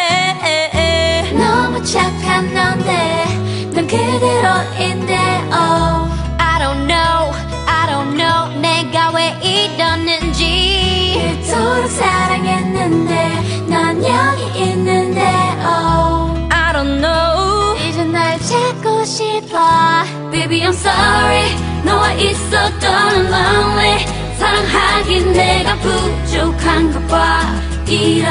해. 너무 착한 넌데 넌 그대로인데 oh. I don't know 내가 왜 이러는지. 그토록 사랑했는데 넌 여기 있는데 oh. I don't know 이제 날 찾고 싶어. Baby I'm sorry 너와 있었던 I'm lonely. 사랑하긴 내가 부족한가 봐. 이런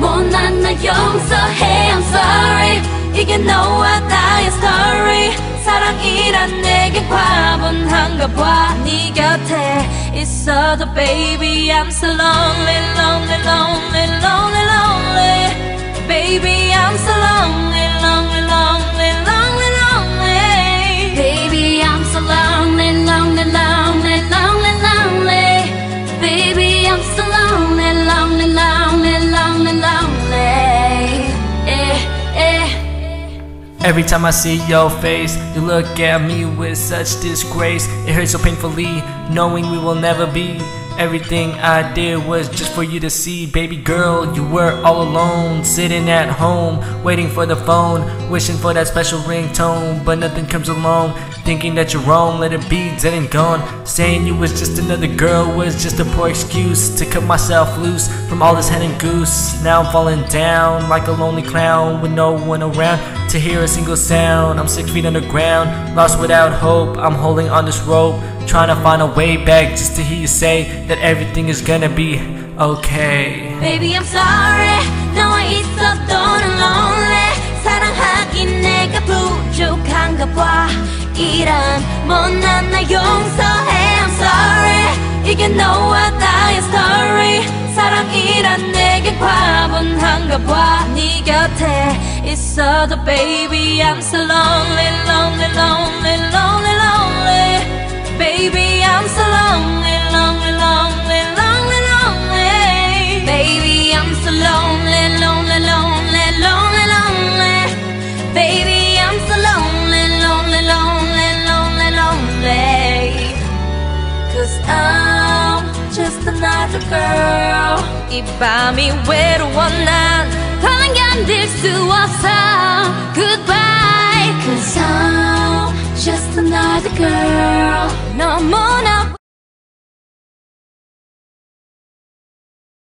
못난 나 용서해 I'm sorry 이게 너와 나의 story. 사랑이란 내게 과분한가 봐. 네 곁에 있어도 baby I'm so lonely lonely lonely lonely lonely. Baby I'm so lonely lonely lonely lonely lonely. Baby I'm so lonely lonely lonely lonely lonely. Baby I'm so lonely lonely lonely lonely lonely. Every time I see your face, you look at me with such disgrace. It hurts so painfully, knowing we will never be. Everything I did was just for you to see. Baby girl, you were all alone, sitting at home, waiting for the phone, wishing for that special ringtone. But nothing comes along, thinking that you're wrong. Let it be dead and gone. Saying you was just another girl was just a poor excuse to cut myself loose from all this hen and goose. Now I'm falling down like a lonely clown with no one around to hear a single sound. I'm 6 feet underground, lost without hope. I'm holding on this rope, trying to find a way back just to hear you say that everything is gonna be okay. Baby, I'm sorry. 너와 있었던 lonely. 사랑하긴 내가 부족한가 봐. 이런 못난 나 용서해. I'm sorry. 이게 너와 나의 story. 사랑이란 내게 과분한가 봐. 네 곁에 있어도 baby, I'm so lonely, lonely, lonely, lonely, lonely. Baby, I'm so lonely, lonely, lonely, lonely, lonely. Baby, I'm so lonely, lonely, lonely, lonely, lonely. Baby, I'm so lonely, lonely, lonely, lonely, lonely. Cause I'm just another girl. 이 밤이 외로워 난 더 이상 견딜 수 없어. Goodbye. Cause I'm just another girl. 너무나